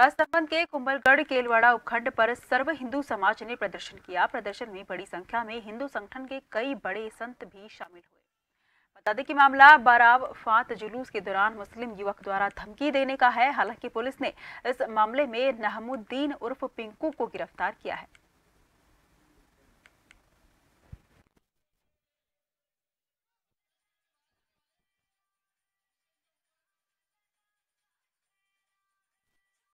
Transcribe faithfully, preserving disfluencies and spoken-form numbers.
राजसमंद के कुंबलगढ़ केलवाड़ा उपखंड पर सर्व हिंदू समाज ने प्रदर्शन किया। प्रदर्शन में बड़ी संख्या में हिंदू संगठन के कई बड़े संत भी शामिल हुए। बता दें कि मामला बारावफात जुलूस के दौरान मुस्लिम युवक द्वारा धमकी देने का है। हालांकि पुलिस ने इस मामले में नहमुद्दीन उर्फ पिंकू को गिरफ्तार किया है।